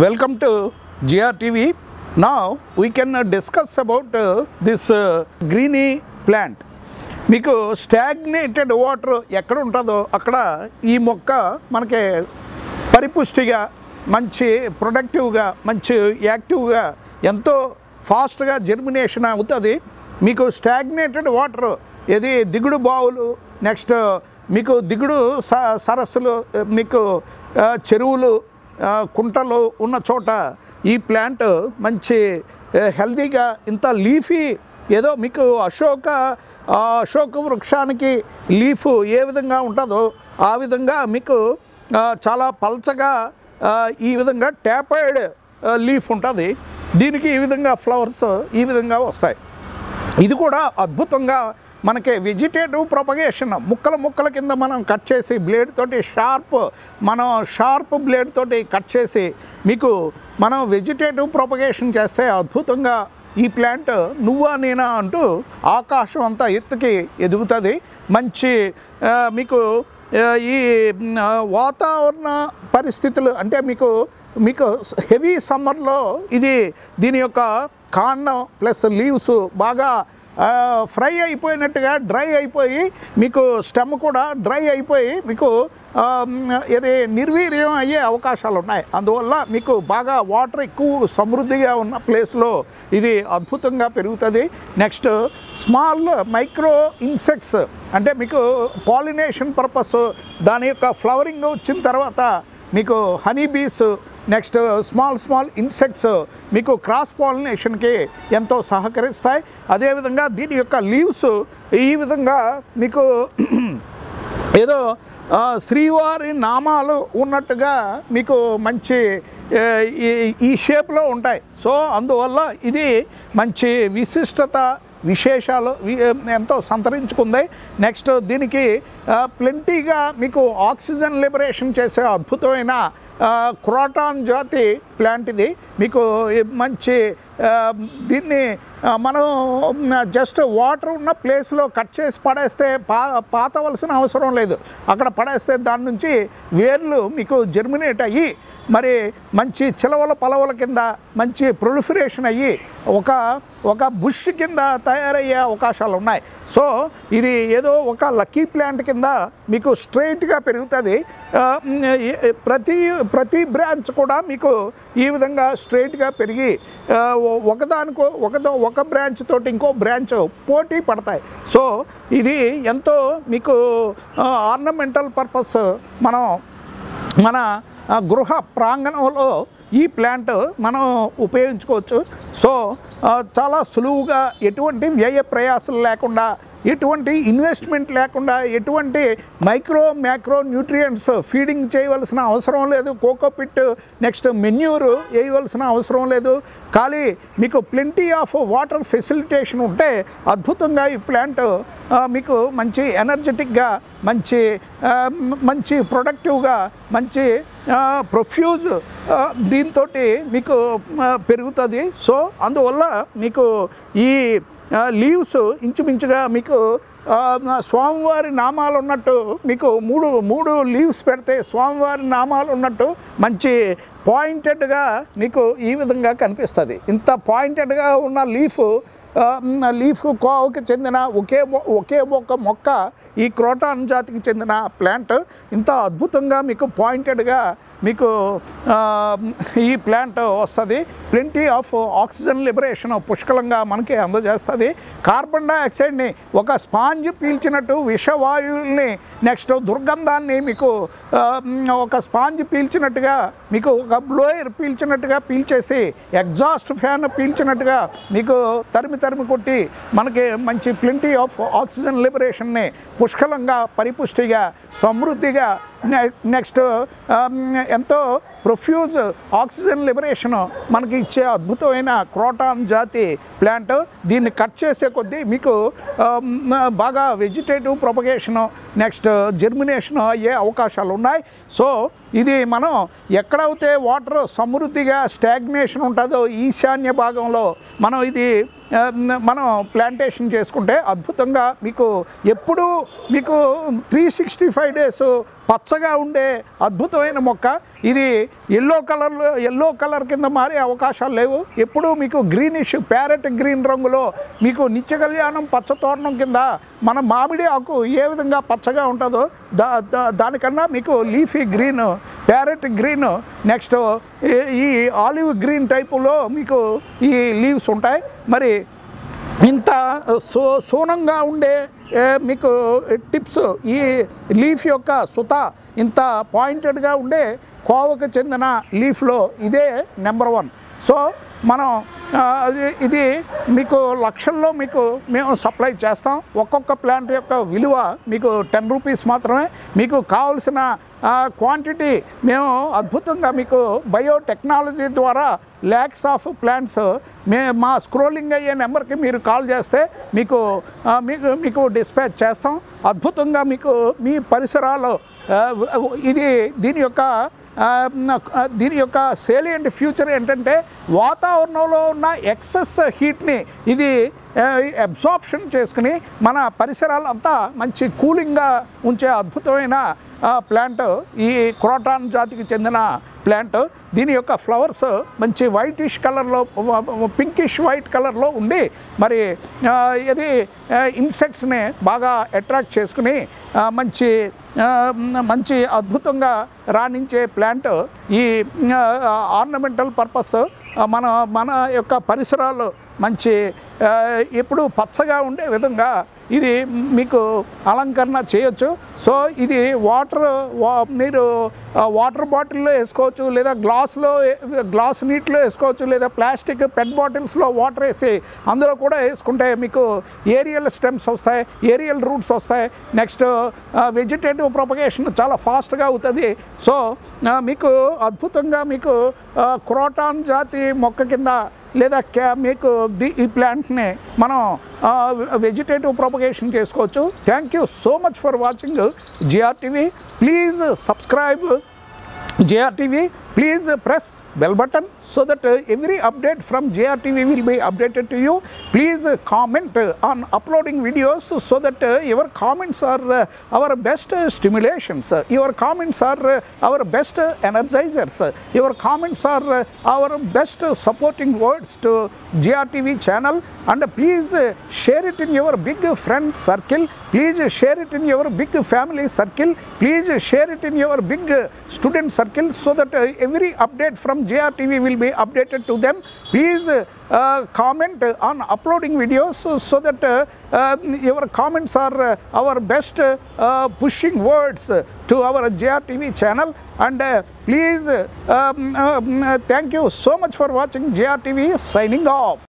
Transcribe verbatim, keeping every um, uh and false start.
Welcome to J R T V. Now we can discuss about uh, this uh, greeny plant. Meeku stagnated water ekkada untado akkada ee mokka manake paripushtiga manchi productive ga manchi active ga ento fast ga germination avutadi. Meeku stagnated water edi digudu baavulu next meeku digudu sarasulu meeku cheruvulu కుంటలో ఉన్న చోట ఈ plant మంచి హెల్తీగా ఇంత leafy ఏదో మీకు అశోక అశోక వృక్షానికి leaf ఏ విధంగా ఉంటదో ఆ విధంగా మీకు చాలా పల్చగా ఈ విధంగా టాపర్డ్ లీఫ్ ఉంటది. దీనికి ఈ విధంగా ఫ్లవర్స్ ఈ విధంగా వస్తాయి. ఇది కూడా అద్భుతంగా మనకి వెజిటేటివ్ ప్రొపగేషన్ ముక్కల ముక్కల కింద మనం కట్ చేసి బ్లేడ్ తోటి షార్ప్ మనం షార్ప్ బ్లేడ్ తోటి కట్ చేసి మీకు మనం వెజిటేటివ్ ప్రొపగేషన్ చేస్తే అద్భుతంగా ఈ ప్లాంట్ నువ్వా నేనా అంటూ ఆకాశం అంతా ఎత్తుకి ఎదుగుతుంది. మంచి మీకు ఈ వాతావరణ పరిస్థితులు అంటే మీకు మీకు హెవీ సమ్మర్లో ఇది దీని యొక్క కాండం ప్లస్ లీవ్స్ బాగా ఫ్రై అయిపోయినట్టుగా డ్రై అయిపోయి మీకు స్టెమ్ కూడా డ్రై అయిపోయి మీకు ఇది నిర్వీర్యం అయ్యే అవకాశాలు ఉన్నాయి. అందువల్ల మీకు బాగా వాటర్ ఎక్కువ సమృద్ధిగా ఉన్న ప్లేస్లో ఇది అద్భుతంగా పెరుగుతుంది. నెక్స్ట్ స్మాల్ మైక్రో ఇన్సెక్ట్స్ అంటే మీకు పాలినేషన్ పర్పస్ దాని యొక్క ఫ్లవరింగ్ వచ్చిన తర్వాత మీకు honey bees next small small insects మీకు క్రాస్ పాలినేషన్కి ఎంతో సహకరిస్తాయి. అదేవిధంగా దీని యొక్క లీవ్స్ ఈ విధంగా మీకు ఏదో శ్రీవారి నామాలు ఉన్నట్టుగా మీకు మంచి ఈ షేప్లో ఉంటాయి. సో అందువల్ల ఇది మంచి విశిష్టత విశేషాలు ఎంతో సంతరించుకుంది. నెక్స్ట్ దీనికి ప్లెంటీగా మీకు ఆక్సిజన్ లిబరేషన్ చేసే అద్భుతమైన క్రోటాన్ జాతి ప్లాంట్ ఇది. మీకు మంచి దీన్ని మనం జస్ట్ వాటర్ ఉన్న ప్లేస్లో కట్ చేసి పడేస్తే పా పాతవలసిన అవసరం లేదు. అక్కడ పడేస్తే దాని నుంచి వేర్లు మీకు జర్మినేట్ అయ్యి మరి మంచి చిలవల పలవల కింద మంచి ప్రొలిఫరేషన్ అయ్యి ఒక ఒక బుష్ కింద తయారయ్యే అవకాశాలు ఉన్నాయి. సో ఇది ఏదో ఒక లక్కీ ప్లాంట్ కింద మీకు స్ట్రైట్గా పెరుగుతుంది. ప్రతి ప్రతి బ్రాంచ్ కూడా మీకు ఈ విధంగా స్ట్రైట్గా పెరిగి ఒకదానికో ఒకదో ఒక బ్రాంచ్ తోటి ఇంకో బ్రాంచ్ పోటీ పడతాయి. సో ఇది ఎంతో మీకు ఆర్నమెంటల్ పర్పస్ మనం మన గృహ ప్రాంగణంలో ఈ ప్లాంట్ మనం ఉపయోగించుకోవచ్చు. సో చాలా సులువుగా ఎటువంటి వ్యయ ప్రయాసాలు లేకుండా ఎటువంటి ఇన్వెస్ట్మెంట్ లేకుండా ఎటువంటి మైక్రో మ్యాక్రో న్యూట్రియంట్స్ ఫీడింగ్ చేయవలసిన అవసరం లేదు. కోకోపిట్ నెక్స్ట్ మెన్యూరు వేయవలసిన అవసరం లేదు. ఖాళీ మీకు ప్లెంటీ ఆఫ్ వాటర్ ఫెసిలిటేషన్ ఉంటే అద్భుతంగా ఈ ప్లాంట్ మీకు మంచి ఎనర్జెటిక్గా మంచి మంచి ప్రొడక్టివ్గా మంచి ప్రొఫ్యూజ్ దీంతో మీకు పెరుగుతుంది. సో అందువల్ల మీకు ఈ లీవ్స్ ఇంచుమించుగా మీకు స్వామివారి నామాలు ఉన్నట్టు మీకు మూడు మూడు లీవ్స్ పెడితే స్వామివారి నామాలు ఉన్నట్టు మంచి పాయింటెడ్గా మీకు ఈ విధంగా కనిపిస్తుంది. ఇంత పాయింటెడ్గా ఉన్న లీఫ్ లీఫ్ కోవకి చెందిన ఒకే ఒకే ఒక మొక్క ఈ క్రోటాన్ జాతికి చెందిన ప్లాంట్ ఇంత అద్భుతంగా మీకు పాయింటెడ్గా మీకు ఈ ప్లాంట్ వస్తుంది. ప్లెంటీ ఆఫ్ ఆక్సిజన్ లిబరేషన్ పుష్కలంగా మనకి అందజేస్తుంది. కార్బన్ డైఆక్సైడ్ని ఒక స్పాంజ్ పీల్చినట్టు విషవాయువుల్ని నెక్స్ట్ దుర్గంధాన్ని మీకు ఒక స్పాంజ్ పీల్చినట్టుగా మీకు ఒక బ్లోయర్ పీల్చినట్టుగా పీల్చేసి ఎగ్జాస్ట్ ఫ్యాన్ పీల్చినట్టుగా మీకు తరిమి తరిమి కొట్టి మనకి మంచి ప్లెంటీ ఆఫ్ ఆక్సిజన్ లిబరేషన్ని పుష్కలంగా పరిపుష్టిగా సమృద్ధిగా నెక్స్ట్ ఎంతో ప్రొఫ్యూజ్ ఆక్సిజన్ లిబరేషన్ మనకి ఇచ్చే అద్భుతమైన క్రోటాన్ జాతి ప్లాంట్. దీన్ని కట్ చేసే కొద్దీ మీకు బాగా వెజిటేటివ్ ప్రొపగేషను నెక్స్ట్ జర్మినేషను అయ్యే అవకాశాలు ఉన్నాయి. సో ఇది మనం ఎక్కడైతే వాటర్ సమృద్ధిగా స్టాగ్నేషన్ ఉంటుందో ఈశాన్య భాగంలో మనం ఇది మనం ప్లాంటేషన్ చేసుకుంటే అద్భుతంగా మీకు ఎప్పుడూ మీకు త్రీ సిక్స్టీ ఫైవ్ డేస్ పచ్చగా ఉండే అద్భుతమైన మొక్క ఇది. येलो कलर येलो कलर किंद मारे अवकाशालु लेवु एप्पुडू मीकु ग्रीनिश पैरेट ग्रीन रंगुलो मीकु नित्य कल्याणम पच्च तोरणम किंद मन मामिडी आकु ए विधंगा पच्चगा उंटदो दानिकन्ना मीकु leafy green parrot green next ई आलिव ग्रीन टाइप लो मीकु ई लीव्स उंटायि मरी इंत सो सोनंगा उंडे మీకు టిప్స్ ఈ లీఫ్ యొక్క సుత ఇంత పాయింటెడ్ గా ఉండే కోవకు చెందిన లీఫ్ లో ఇదే నెంబర్ वन సో మనం ఇది మీకు లక్షల్లో మీకు మేము సప్లై చేస్తాం ఒక్కొక్క ప్లాంట్ యొక్క విలువ మీకు टेन రూపాయస్ మాత్రమే మీకు కావాల్సిన క్వాంటిటీ మేము అద్భుతంగా మీకు బయోటెక్నాలజీ ద్వారా లాక్స్ ఆఫ్ ప్లాంట్స్ మా స్క్రోలింగ్ అయ్యే నెంబర్ కి మీరు కాల్ చేస్తే మీకు మీకు మీకు డిస్పాచ్ చేస్తాం అద్భుతంగా మీకు మీ పరిసరాల్లో ఇది దీని యొక్క దీని యొక్క సెలియంట్ ఫ్యూచర్ ఏంటంటే వాతావరణంలో ఉన్న ఎక్సెస్ హీట్ ని ఇది అబ్సార్ప్షన్ చేసుకొని మన పరిసరాలంతా మంచి కూలింగ్ గా ఉంచే అద్భుతమైన ప్లాంట్ ఈ క్రోటాన్ జాతికి చెందిన ప్లాంట్ దీని యొక్క ఫ్లవర్స్ మంచి వైటిష్ కలర్ లో పింకిష్ వైట్ కలర్ లో ఉండి మరి ఇది ఇన్సెక్ట్స్ ని బాగా అట్రాక్ట్ చేసుకొని మంచి మంచి అద్భుతంగా రాణించే ప్లాంట్ ఈ ఆర్నమెంటల్ పర్పస్ మన మన యొక్క పరిసరాలు మంచి ఎప్పుడు పచ్చగా ఉండే విధంగా ఇది మీకు అలంకరణ చేయొచ్చు సో ఇది వాటర్ మీరు వాటర్ బాటిల్ లో వేసుకోవచ్చు లేదా గ్లాస్ లో గ్లాస్ నీటిలో వేసుకోవచ్చు లేదా ప్లాస్టిక్ పెట్ బాటిల్స్ లో వాటర్ వేసి అందులో కూడా వేసుకుంటే మీకు ఏరియల్ స్టెమ్స్ వస్తాయి ఏరియల్ రూట్స్ వస్తాయి నెక్స్ట్ వెజిటేటివ్ ప్రొపగేషన్ చాలా ఫాస్ట్ గా అవుతది సో మీకు అద్భుతంగా మీకు క్రోటాన్ జాతి మొక్క కింద లేదా మీకు ఈ ప్లాంట్ ని మనం వెజిటేటివ్ ప్రొపగేషన్ చేసుకోవచ్చు thank you so much for watching J R T V please subscribe J R T V please press bell button so that uh, every update from J R T V will be updated to you please uh, comment uh, on uploading videos so that uh, your comments are uh, our best uh, stimulations uh, your comments are uh, our best uh, energizers uh, your comments are uh, our best uh, supporting words to J R T V channel and uh, please uh, share it in your big friend circle please uh, share it in your big family circle please uh, share it in your big uh, student circle so that uh, every update from J R T V will be updated to them please uh, uh, comment on uploading videos so, so that uh, uh, your comments are uh, our best uh, uh, pushing words uh, to our J R T V channel and uh, please uh, um, uh, thank you so much for watching J R T V signing off